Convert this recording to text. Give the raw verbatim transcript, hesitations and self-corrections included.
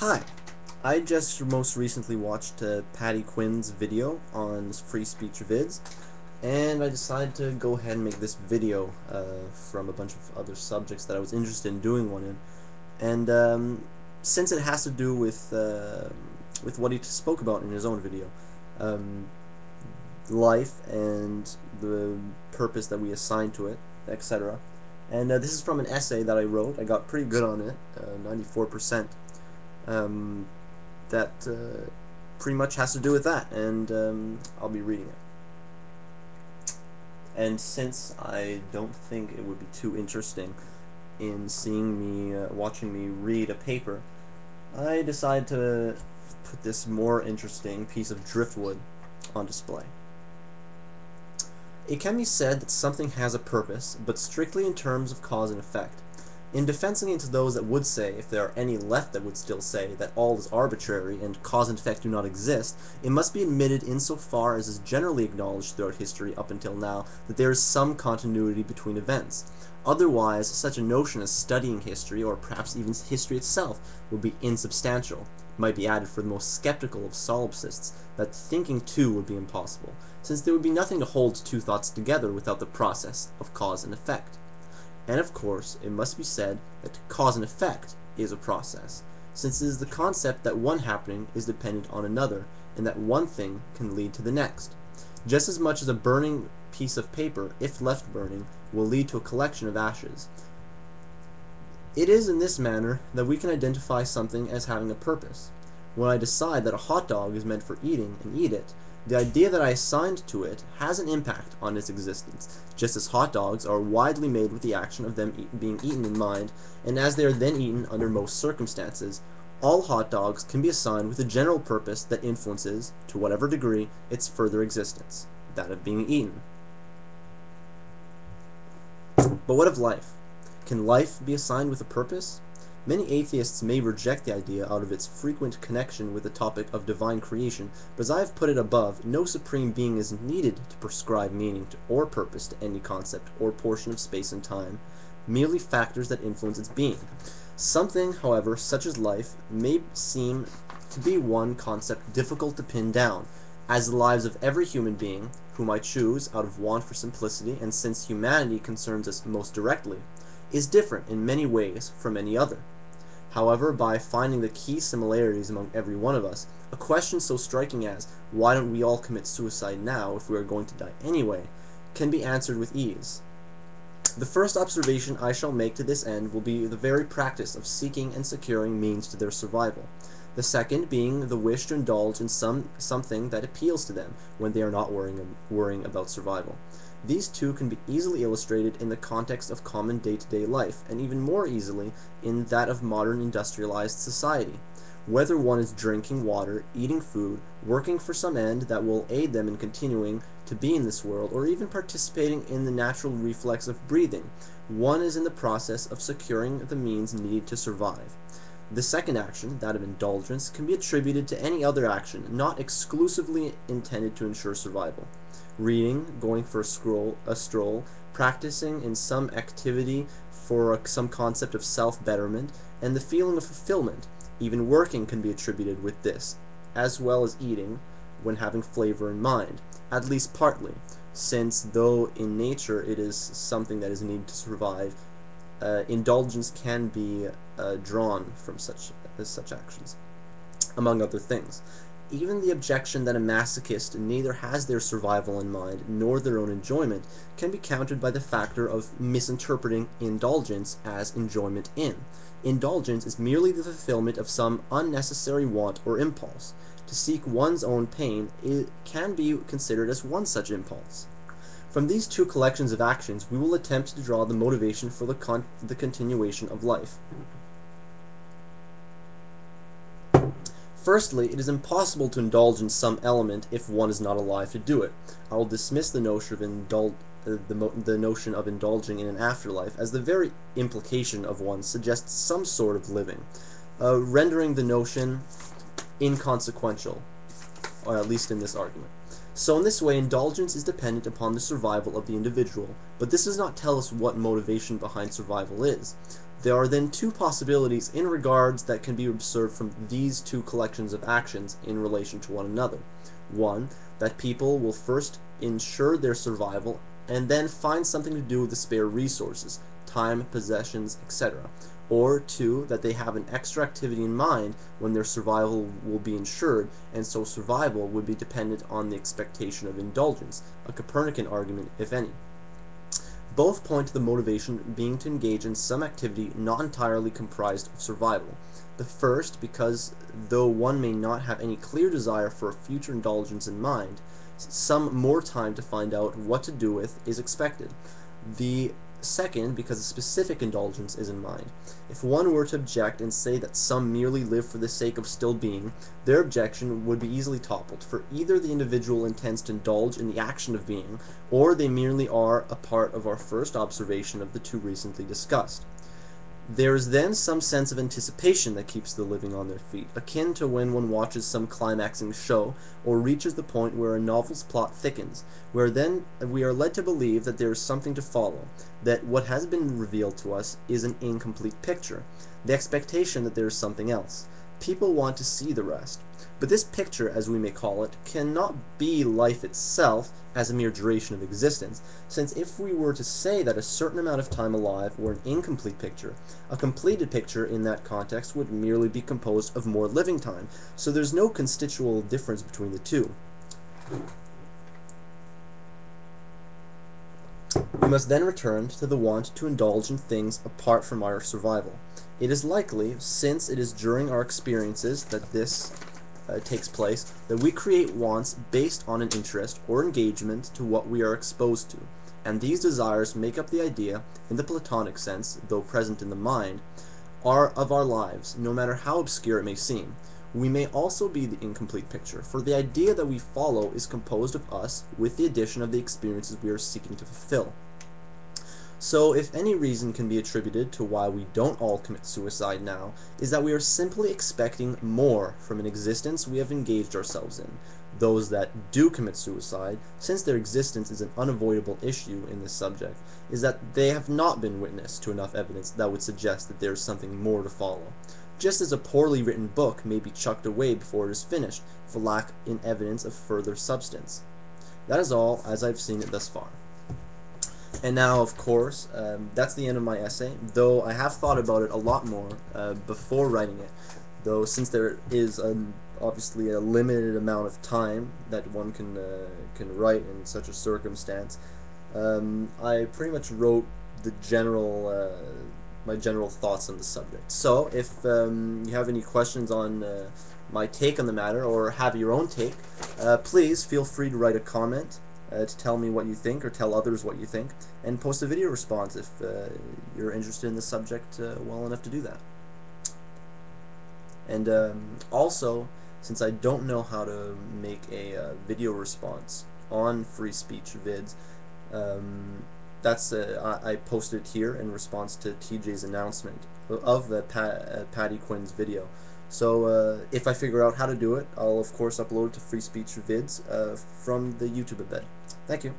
Hi, I just most recently watched uh, PaddyCuine's video on FreeSpeechVids, and I decided to go ahead and make this video uh, from a bunch of other subjects that I was interested in doing one in. And um, since it has to do with uh, with what he spoke about in his own video, um, life and the purpose that we assign to it, et cetera. And uh, this is from an essay that I wrote. I got pretty good on it, uh, ninety-four percent. Um, that uh, pretty much has to do with that, and um, I'll be reading it. And since I don't think it would be too interesting in seeing me, uh, watching me read a paper, I decided to put this more interesting piece of driftwood on display. It can be said that something has a purpose, but strictly in terms of cause and effect. In defensing it to those that would say, if there are any left that would still say, that all is arbitrary and cause and effect do not exist, it must be admitted insofar as is generally acknowledged throughout history up until now that there is some continuity between events. Otherwise, such a notion as studying history, or perhaps even history itself, would be insubstantial. It might be added for the most skeptical of solipsists that thinking too would be impossible, since there would be nothing to hold two thoughts together without the process of cause and effect. And of course, it must be said that cause and effect is a process, since it is the concept that one happening is dependent on another, and that one thing can lead to the next. Just as much as a burning piece of paper, if left burning, will lead to a collection of ashes. It is in this manner that we can identify something as having a purpose. When I decide that a hot dog is meant for eating and eat it, the idea that I assigned to it has an impact on its existence, just as hot dogs are widely made with the action of them eat being eaten in mind, and as they are then eaten under most circumstances, all hot dogs can be assigned with a general purpose that influences, to whatever degree, its further existence, that of being eaten. But what of life? Can life be assigned with a purpose? Many atheists may reject the idea out of its frequent connection with the topic of divine creation, but as I have put it above, no supreme being is needed to prescribe meaning to, or purpose to any concept or portion of space and time, merely factors that influence its being. Something, however, such as life, may seem to be one concept difficult to pin down, as the lives of every human being, whom I choose out of want for simplicity, and since humanity concerns us most directly, is different in many ways from any other. However, by finding the key similarities among every one of us, a question so striking as, why don't we all commit suicide now if we are going to die anyway, can be answered with ease. The first observation I shall make to this end will be the very practice of seeking and securing means to their survival. The second being the wish to indulge in some something that appeals to them when they are not worrying, worrying about survival. These two can be easily illustrated in the context of common day-to-day life, and even more easily in that of modern industrialized society. Whether one is drinking water, eating food, working for some end that will aid them in continuing to be in this world, or even participating in the natural reflex of breathing, one is in the process of securing the means needed to survive. The second action, that of indulgence, can be attributed to any other action not exclusively intended to ensure survival. Reading, going for a, scroll, a stroll, practicing in some activity for a, some concept of self-betterment, and the feeling of fulfillment. Even working can be attributed with this, as well as eating, when having flavor in mind, at least partly, since though in nature it is something that is needed to survive, uh, indulgence can be uh, drawn from such, uh, such actions, among other things. Even the objection that a masochist neither has their survival in mind nor their own enjoyment can be countered by the factor of misinterpreting indulgence as enjoyment in. Indulgence is merely the fulfillment of some unnecessary want or impulse. To seek one's own pain it can be considered as one such impulse. From these two collections of actions we will attempt to draw the motivation for the, con the continuation of life. Firstly, it is impossible to indulge in some element if one is not alive to do it. I will dismiss the notion of, indul uh, the mo the notion of indulging in an afterlife, as the very implication of one suggests some sort of living, uh, rendering the notion inconsequential, or at least in this argument. So in this way, indulgence is dependent upon the survival of the individual, but this does not tell us what motivation behind survival is. There are then two possibilities in regards that can be observed from these two collections of actions in relation to one another. One, that people will first ensure their survival and then find something to do with the spare resources, time, possessions, et cetera. Or two, that they have an extra activity in mind when their survival will be ensured, and so survival would be dependent on the expectation of indulgence, a Copernican argument, if any. Both point to the motivation being to engage in some activity not entirely comprised of survival. The first, because though one may not have any clear desire for a future indulgence in mind, some more time to find out what to do with is expected. The second, because a specific indulgence is in mind. If one were to object and say that some merely live for the sake of still being, their objection would be easily toppled, for either the individual intends to indulge in the action of being, or they merely are a part of our first observation of the two recently discussed. There is then some sense of anticipation that keeps the living on their feet, akin to when one watches some climaxing show or reaches the point where a novel's plot thickens, where then we are led to believe that there is something to follow, that what has been revealed to us is an incomplete picture, the expectation that there is something else. People want to see the rest. But this picture, as we may call it, cannot be life itself as a mere duration of existence, since if we were to say that a certain amount of time alive were an incomplete picture, a completed picture in that context would merely be composed of more living time, so there's no constitutional difference between the two. We must then return to the want to indulge in things apart from our survival. It is likely, since it is during our experiences that this uh, takes place, that we create wants based on an interest or engagement to what we are exposed to, and these desires make up the idea, in the Platonic sense, though present in the mind, are of our lives, no matter how obscure it may seem. We may also be the incomplete picture, for the idea that we follow is composed of us with the addition of the experiences we are seeking to fulfill. So if any reason can be attributed to why we don't all commit suicide now, is that we are simply expecting more from an existence we have engaged ourselves in. Those that do commit suicide, since their existence is an unavoidable issue in this subject, is that they have not been witness to enough evidence that would suggest that there is something more to follow. Just as a poorly written book may be chucked away before it is finished, for lack in evidence of further substance. That is all as I've seen it thus far. And now, of course, um, that's the end of my essay, though I have thought about it a lot more uh, before writing it, though since there is um, obviously a limited amount of time that one can, uh, can write in such a circumstance, um, I pretty much wrote the general, uh, my general thoughts on the subject. So if um, you have any questions on uh, my take on the matter, or have your own take, uh, please feel free to write a comment. Uh, to tell me what you think, or tell others what you think, and post a video response if uh, you're interested in the subject uh, well enough to do that. And um, also, since I don't know how to make a uh, video response on Free Speech Vids, um, that's uh, I, I posted it here in response to T J's announcement of the pa uh, PaddyCuine's video. So uh, if I figure out how to do it, I'll of course upload it to FreeSpeechVids uh, from the YouTube embed. Thank you.